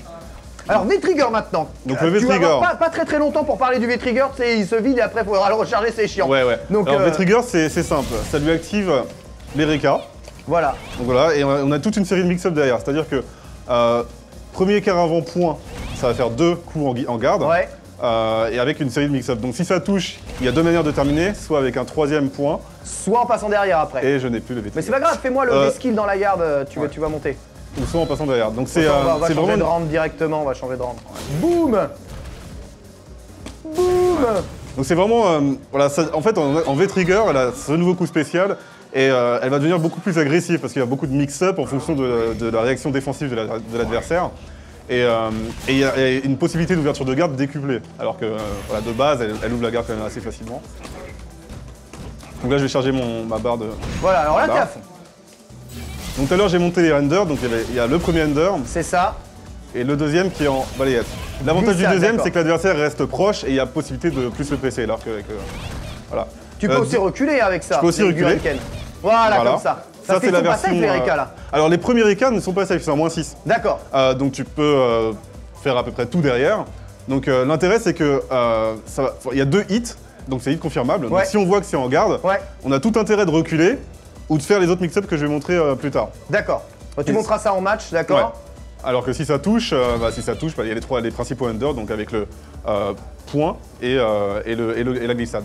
Alors V-Trigger maintenant. Donc le V-Trigger. Pas très longtemps pour parler du V-Trigger, il se vide et après il faudra le recharger, c'est chiant. Ouais, ouais. Donc, alors V-Trigger c'est simple, ça lui active les Rekka. Voilà. Donc voilà, et on a toute une série de mix-up derrière, c'est-à-dire que premier quart avant point, ça va faire deux coups en garde. Ouais. Et avec une série de mix-up. Donc si ça touche, il y a deux manières de terminer, soit avec un troisième point, soit en passant derrière après. Et je n'ai plus le V-Trigger. Mais c'est pas grave, fais-moi le V-Skill dans la garde, tu vas monter. Ou soit en passant derrière. Donc c'est changer de rampe directement, on va changer de rampe. Boum. Boum. Donc c'est vraiment... voilà, ça, en fait, en V-Trigger, elle a ce nouveau coup spécial. Et elle va devenir beaucoup plus agressive parce qu'il y a beaucoup de mix-up en fonction de la réaction défensive de l'adversaire. Et il y a une possibilité d'ouverture de garde décuplée. Alors que voilà, de base, elle ouvre la garde quand même assez facilement. Donc là, je vais charger ma barre de... Voilà, alors là, t'es à fond. Donc tout à l'heure, j'ai monté les renders. Donc il y a le premier render. C'est ça. Et le deuxième qui est en balayette. L'avantage du deuxième, c'est que l'adversaire reste proche et il y a possibilité de plus le presser. Alors que... voilà. Tu peux aussi reculer avec ça. Tu peux aussi reculer. Voilà, comme ça. Ça c'est la version. Pas safe, les Rekka, là. Alors les premiers Rekka ne sont pas safe, c'est en moins 6. D'accord. Donc tu peux faire à peu près tout derrière. Donc l'intérêt c'est que il y a deux hits, donc c'est hit confirmable. Ouais. Donc si on voit que c'est en garde, on a tout intérêt de reculer ou de faire les autres mix-ups que je vais montrer plus tard. D'accord. Tu montreras ça en match, d'accord. Ouais. Alors que si ça touche, il y a les principaux under, donc avec le point et la glissade.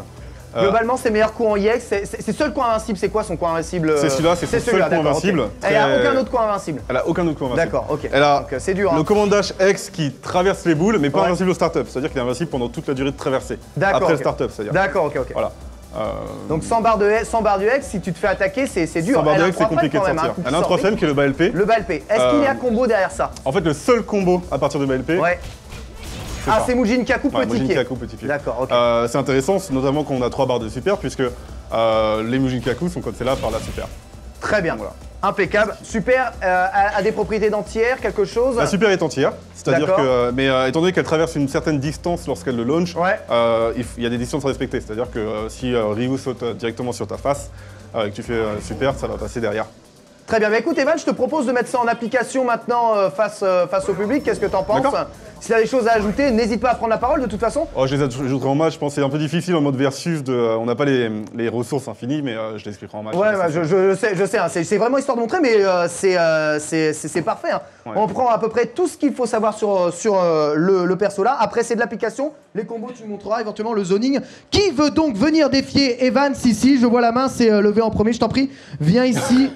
Globalement, ses meilleurs coups en EX, c'est seul coin invincible, c'est quoi son coin invincible? C'est celui-là, c'est son seul coin invincible. Okay. Elle a aucun autre coin invincible. Elle a aucun autre coin invincible. D'accord, ok. Elle a c'est dur, hein. Le commandage X qui traverse les boules, mais pas invincible au start-up, c'est-à-dire qu'il est invincible pendant toute la durée de traversée. D'accord. Après le start-up, c'est-à-dire. D'accord, ok, ok. Voilà. Donc sans barre de X, si tu te fais attaquer, c'est dur. Sans barre de X, c'est compliqué de sortir. Elle a un 3 femme qui est le bas LP. Le bas LP. Est-ce qu'il y a combo derrière ça? En fait, le seul combo à partir de bas LP. Ah, c'est Mujin Kyaku petit pied. D'accord, ok. C'est intéressant, notamment quand on a 3 barres de super, puisque les Mujin Kyaku sont cotés là par la super. Très bien, voilà. Impeccable. Super a des propriétés d'entière, quelque chose. La super est entière, c'est-à-dire que, étant donné qu'elle traverse une certaine distance lorsqu'elle le launch, il y a des distances à respecter, c'est-à-dire que si Ryu saute directement sur ta face et que tu fais super, ça va passer derrière. Très bien, mais écoute Evan, je te propose de mettre ça en application maintenant face au public, qu'est-ce que t'en penses? Si tu as des choses à ajouter, n'hésite pas à prendre la parole de toute façon. Oh, je les ajouterai en match, je pense c'est un peu difficile en mode versus, on n'a pas les ressources infinies, mais je les expliquerai en match. Ouais, bah, je sais, hein, c'est vraiment histoire de montrer, mais c'est parfait. Hein. Ouais. On prend à peu près tout ce qu'il faut savoir sur le perso là, après c'est de l'application, les combos tu nous montreras, éventuellement le zoning. Qui veut donc venir défier Evans ici? Je vois la main, c'est levé en premier, je t'en prie, viens ici.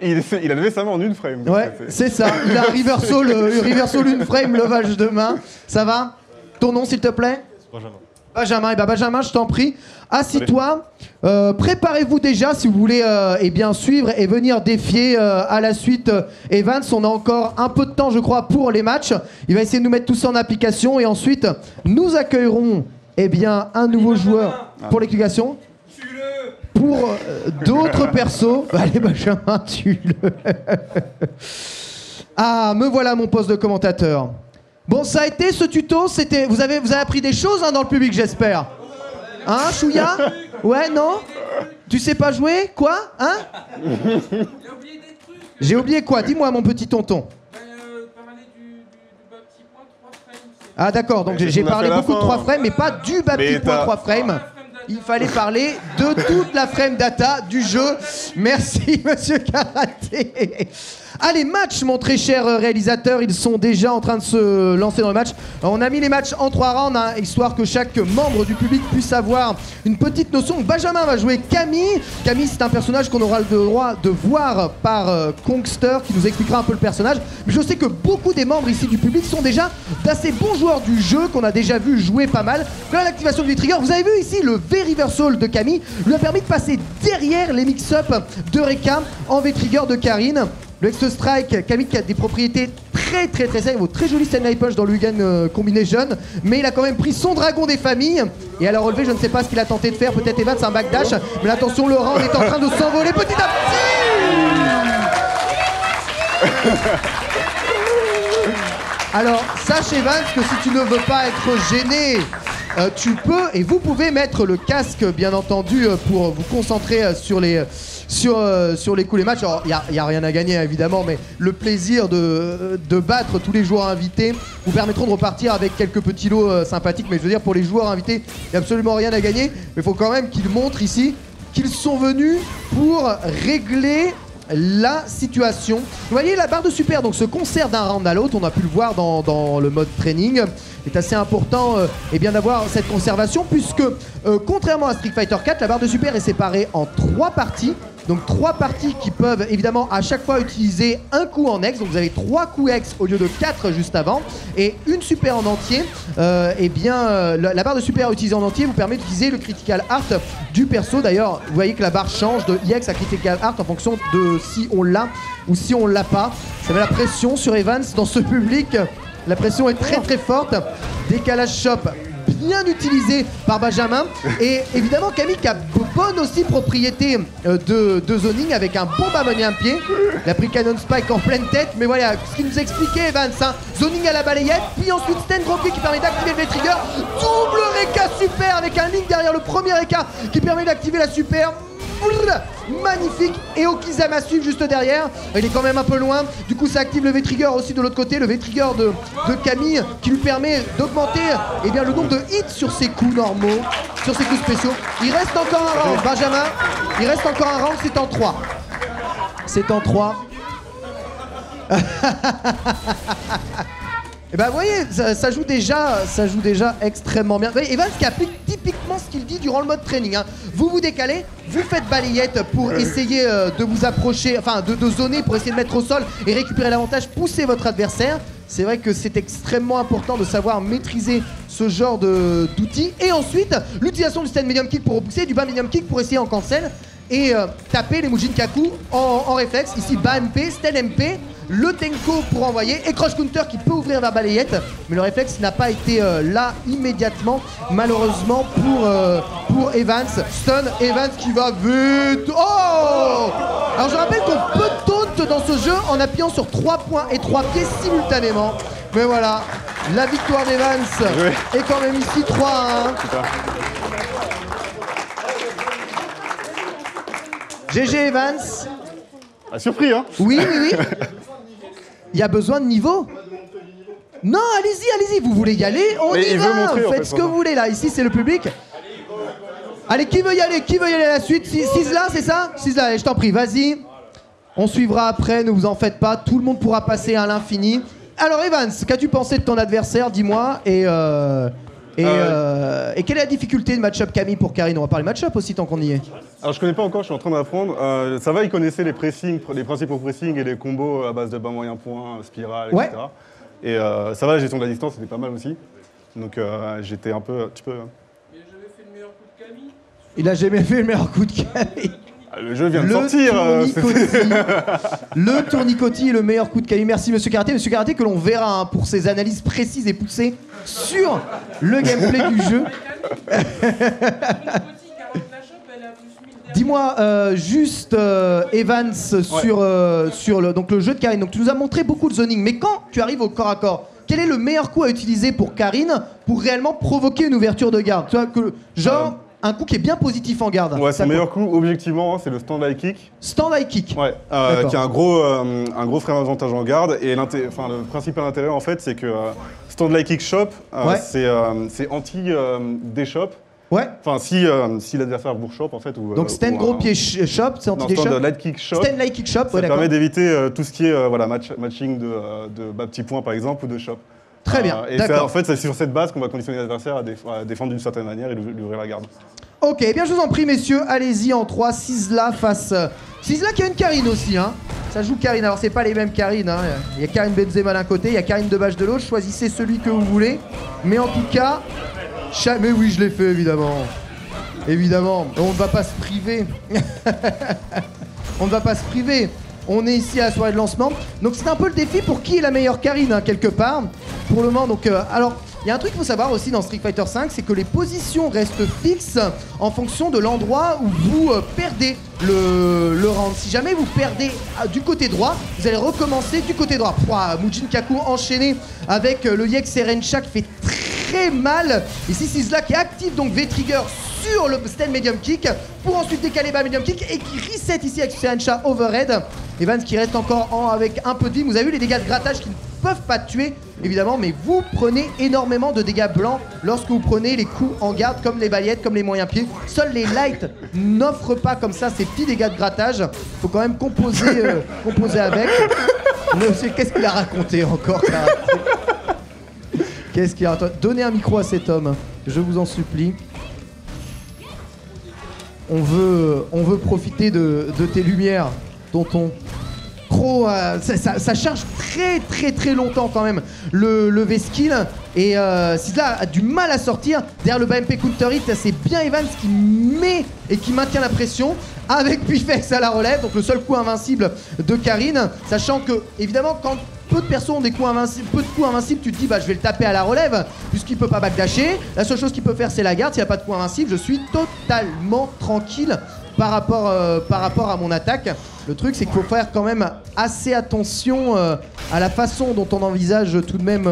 Il a levé sa main en une frame. Ouais, c'est ça. Il a reversal une frame, levage de main. Ça va? Ton nom, s'il te plaît? Benjamin. Benjamin, et ben Benjamin, je t'en prie. Assis-toi. Préparez-vous déjà si vous voulez eh bien, suivre et venir défier à la suite Evans. On a encore un peu de temps, je crois, pour les matchs. Il va essayer de nous mettre tout ça en application. Et ensuite, nous accueillerons eh bien, un nouveau joueur pour l'explication. Pour d'autres persos, allez Benjamin, tue-le. Ah, me voilà à mon poste de commentateur. Bon, ça a été ce tuto, c'était, vous avez appris des choses hein, dans le public, j'espère. Hein, Chouya? Ouais, non? Tu sais pas jouer? Quoi? Hein? J'ai oublié des trucs. J'ai oublié quoi? Dis-moi, mon petit tonton. Ah d'accord, donc j'ai parlé beaucoup de 3 frames, mais pas du bas petit point 3 frames. Il fallait parler de toute la frame data du jeu. Merci, monsieur Karaté. Allez, match, mon très cher réalisateur. Ils sont déjà en train de se lancer dans le match. On a mis les matchs en 3 rounds, hein, histoire que chaque membre du public puisse avoir une petite notion. Benjamin va jouer Camille. Camille, c'est un personnage qu'on aura le droit de voir par Kongster, qui nous expliquera un peu le personnage. Mais je sais que beaucoup des membres ici du public sont déjà d'assez bons joueurs du jeu, qu'on a déjà vu jouer pas mal. Là, l'activation du V-Trigger. Vous avez vu ici le V-Reversal de Camille lui a permis de passer derrière les mix-up de Rekka en V-Trigger de Karin. Le Extra-Strike, Camille qui a des propriétés très safe, très joli Stanley Punch dans le Hugan Combination, mais il a quand même pris son dragon des familles, et à la relevée je ne sais pas ce qu'il a tenté de faire, peut-être Evans un backdash, mais attention Laura, on est en train de s'envoler petit à petit. Alors sache Evans que si tu ne veux pas être gêné, tu peux et vous pouvez mettre le casque bien entendu pour vous concentrer sur les coups, les matchs. Alors il n'y a rien à gagner évidemment, mais le plaisir de battre tous les joueurs invités vous permettront de repartir avec quelques petits lots sympathiques, mais je veux dire pour les joueurs invités il n'y a absolument rien à gagner, mais il faut quand même qu'ils montrent ici qu'ils sont venus pour régler la situation. Vous voyez la barre de super, donc ce concert d'un round à l'autre, on a pu le voir dans le mode training, est assez important et bien d'avoir cette conservation puisque contrairement à Street Fighter 4, la barre de super est séparée en 3 parties. Donc 3 parties qui peuvent évidemment à chaque fois utiliser un coup en ex. Donc vous avez 3 coups ex au lieu de 4 juste avant. Et une super en entier. Et bien la barre de super utilisée en entier vous permet d'utiliser le critical art du perso. D'ailleurs vous voyez que la barre change de EX à critical art en fonction de si on l'a ou si on l'a pas. Ça met la pression sur Evans dans ce public. La pression est très forte. Décalage shop bien utilisé par Benjamin. Et évidemment Camille qui a bonne aussi propriété de zoning avec un bon bâtonnier à pied. Il a pris Cannon Spike en pleine tête. Mais voilà ce qu'il nous expliquait Evans. Hein. Zoning à la balayette. Puis ensuite Stand Dropping qui permet d'activer le V-Trigger. Double Rekka super avec un link derrière le premier Rekka qui permet d'activer la super. Magnifique. Et Okizama suit juste derrière. Il est quand même un peu loin. Du coup ça active le V-Trigger aussi de l'autre côté. Le V-Trigger de Camille qui lui permet d'augmenter eh bien, le nombre de hits sur ses coups normaux, sur ses coups spéciaux. Il reste encore un round Benjamin. Il reste encore un round, c'est en 3. C'est en 3. Et bah vous voyez, ça joue déjà extrêmement bien. Evans qui applique typiquement ce qu'il dit durant le mode training. Hein. Vous vous décalez, vous faites balayette pour essayer de vous approcher, enfin de zoner pour essayer de mettre au sol et récupérer l'avantage, pousser votre adversaire. C'est vrai que c'est extrêmement important de savoir maîtriser ce genre d'outils. Et ensuite, l'utilisation du stand medium kick pour repousser, du bas medium kick pour essayer en cancel et taper les Mujin Kyaku en réflexe. Ici, bas MP, stand MP. Le Tenko pour envoyer et Crush Counter qui peut ouvrir la balayette, mais le réflexe n'a pas été là immédiatement, malheureusement pour Evans. Stun Evans qui va vite. Oh! Alors je rappelle qu'on peut taunt dans ce jeu en appuyant sur 3 points et 3 pieds simultanément. Mais voilà, la victoire d'Evans est quand même ici 3-1. GG Evans. Ah, surpris hein? Oui. Il y a besoin de niveau. Non, allez-y, allez-y, vous voulez y aller? On y va, montrer, faites ce que vous voulez là, ici c'est le public. Allez, qui veut y aller? Qui veut y aller à la suite? Sizla, c'est ça? Sizla, allez, je t'en prie, vas-y. On suivra après, ne vous en faites pas, tout le monde pourra passer à l'infini. Alors Evans, qu'as-tu pensé de ton adversaire? Dis-moi, et quelle est la difficulté de match-up, Camille, pour Karin? On va parler match-up aussi tant qu'on y est. Alors je connais pas encore, je suis en train d'apprendre. Ça va, il connaissait les pressings, les principes au pressing et les combos à base de bas moyen point, spirale, etc. Ouais. Et ça va, la gestion de la distance, c'était pas mal aussi. Donc j'étais un peu... Tu peux... Il a jamais fait le meilleur coup de Camille. Il a jamais fait le meilleur coup de Camille. Le jeu vient de sortir. Le tournicoti est le meilleur coup de Camille. Merci Monsieur Karaté. Monsieur Karaté que l'on verra hein, pour ses analyses précises et poussées sur le gameplay du jeu. Dis-moi juste Evans sur le jeu de Karin. Donc tu nous as montré beaucoup de zoning, mais quand tu arrives au corps à corps, quel est le meilleur coup à utiliser pour Karin pour réellement provoquer une ouverture de garde? Tu vois, que, genre un coup qui est bien positif en garde. Ouais, son meilleur coup objectivement hein, c'est le stand-high kick. Stand-high kick. Ouais, qui a un gros frère avantage en garde, et le principal intérêt en fait c'est que stand-high kick shop, c'est anti-déchop. Ouais. Enfin, si l'adversaire vous chope en fait. Ou, donc stand gros pied shop, c'est anti déchop. Stand light kick shop. Stand light kick shop. Ça permet d'éviter tout ce qui est matching de bas petit point par exemple ou de shop. Très bien. Et ça, en fait, c'est sur cette base qu'on va conditionner l'adversaire à défendre d'une certaine manière et lui ouvrir la garde. Ok, eh bien je vous en prie messieurs, allez-y en 3, Sizla face... Sizla qui a une Karin aussi, hein. Ça joue Karin, alors c'est pas les mêmes Karin, hein. Il y a Karin Benzema d'un côté, il y a Karin Debache de l'autre, choisissez celui que vous voulez. Mais en tout cas... Mais oui, je l'ai fait, évidemment. Évidemment, on ne va pas se priver. On ne va pas se priver. On est ici à la soirée de lancement. Donc c'est un peu le défi pour qui est la meilleure Karin, hein, quelque part. Pour le moment, donc... alors, il y a un truc qu'il faut savoir aussi dans Street Fighter V, c'est que les positions restent fixes en fonction de l'endroit où vous perdez le round. Si jamais vous perdez du côté droit, vous allez recommencer du côté droit. Pouah, Mujin Kyaku enchaîné avec le Yex et Rencha qui fait très mal. Ici, Sizla qui active donc V-Trigger sur le stand medium kick pour ensuite décaler bas medium kick et qui reset ici avec Serencha overhead. Evans qui reste encore avec un peu de vie. Vous avez vu les dégâts de grattage qui ne peuvent pas tuer, évidemment, mais vous prenez énormément de dégâts blancs lorsque vous prenez les coups en garde, comme les baillettes, comme les moyens pieds. Seuls les lights n'offrent pas comme ça ces petits dégâts de grattage. Faut quand même composer, composer avec. Qu'est-ce qu'il a raconté encore, ça? Qu'est-ce qu'il a raconté? Donnez un micro à cet homme, je vous en supplie. On veut profiter de tes lumières, tonton. Trop, ça charge très longtemps quand même le V-Skill, et Sizla a du mal à sortir. Derrière le BMP counter hit, c'est bien Evans qui met et qui maintient la pression avec Puifex à la relève, donc le seul coup invincible de Karin, sachant que évidemment quand peu de personnes ont des coups invincibles, peu de coups invincibles, tu te dis bah je vais le taper à la relève puisqu'il peut pas backdasher, la seule chose qu'il peut faire c'est la garde, s'il n'y a pas de coup invincible je suis totalement tranquille. Par rapport à mon attaque, le truc c'est qu'il faut faire quand même assez attention à la façon dont on envisage tout de même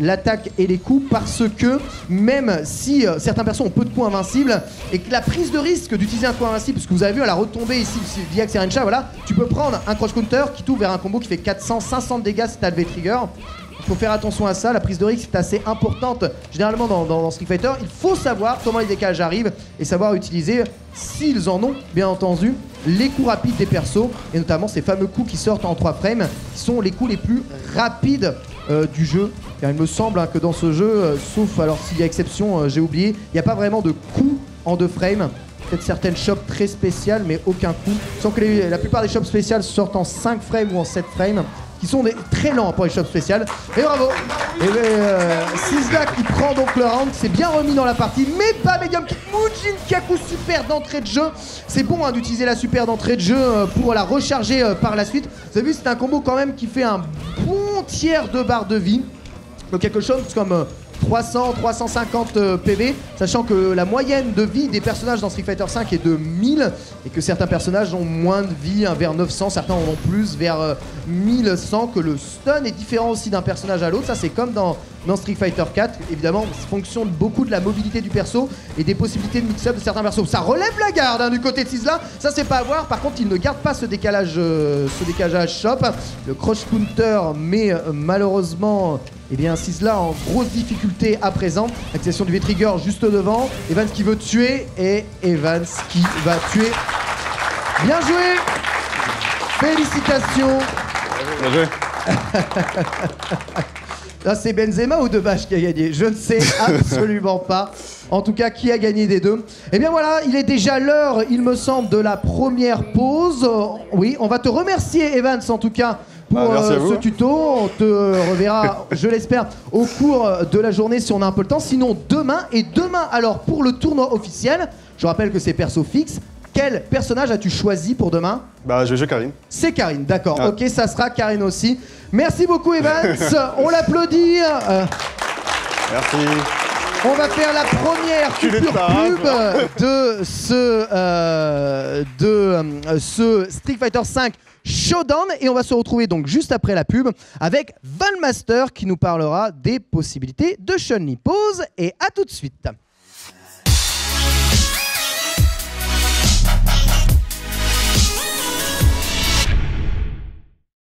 l'attaque et les coups, parce que même si certaines personnes ont peu de coups invincibles et que la prise de risque d'utiliser un coup invincible, parce que vous avez vu à la retombée ici, Diax et Rencha, voilà, tu peux prendre un cross counter qui t'ouvre vers un combo qui fait 400-500 dégâts si t'as le V-Trigger. Il faut faire attention à ça, la prise de risque est assez importante généralement dans Street Fighter. Il faut savoir comment les décalages arrivent et savoir utiliser, s'ils en ont bien entendu, les coups rapides des persos, et notamment ces fameux coups qui sortent en 3 frames qui sont les coups les plus rapides du jeu, car il me semble hein, que dans ce jeu, sauf alors s'il y a exception, j'ai oublié, il n'y a pas vraiment de coups en 2 frames. Peut-être certaines shops très spéciales mais aucun coup, sans que la plupart des shops spéciales sortent en 5 frames ou en 7 frames qui sont très lents pour les shops spéciales. Et bravo, et Sizla qui prend donc le round, c'est bien remis dans la partie, mais pas medium kick. Mujin Kyaku super d'entrée de jeu, c'est bon hein, d'utiliser la super d'entrée de jeu pour la recharger par la suite. Vous avez vu, c'est un combo quand même qui fait un bon tiers de barre de vie, donc quelque chose comme 300-350 PV, sachant que la moyenne de vie des personnages dans Street Fighter V est de 1000 et que certains personnages ont moins de vie, hein, vers 900, certains en ont plus, vers 1100, que le stun est différent aussi d'un personnage à l'autre. Ça c'est comme dans Street Fighter 4, évidemment, en fonction de beaucoup de la mobilité du perso et des possibilités de mix-up de certains persos. Ça relève la garde, hein, du côté de Sizla, ça c'est pas à voir. Par contre, il ne garde pas ce décalage shop. Le cross-counter met malheureusement... Et eh bien Sizla en grosse difficulté à présent. Accession du V-Trigger juste devant. Evans qui veut tuer et Evans qui va tuer. Bien joué. Félicitations. Bien joué. Là c'est Benzema ou Debache qui a gagné. Je ne sais absolument pas. En tout cas, qui a gagné des deux? Eh bien voilà, il est déjà l'heure, il me semble, de la première pause. Oui, on va te remercier Evans en tout cas pour ce tuto. On te reverra, je l'espère, au cours de la journée si on a un peu le temps. Sinon demain, et demain alors pour le tournoi officiel, je rappelle que c'est perso fixe. Quel personnage as-tu choisi pour demain? Bah je vais jouer Karin. C'est Karin, d'accord, ah. Ok, ça sera Karin aussi. Merci beaucoup Evans, on l'applaudit. Merci. On va faire la première culture pub de ce Street Fighter V Showdown, et on va se retrouver donc juste après la pub avec Valmaster qui nous parlera des possibilités de Chun-Li. Pause et à tout de suite.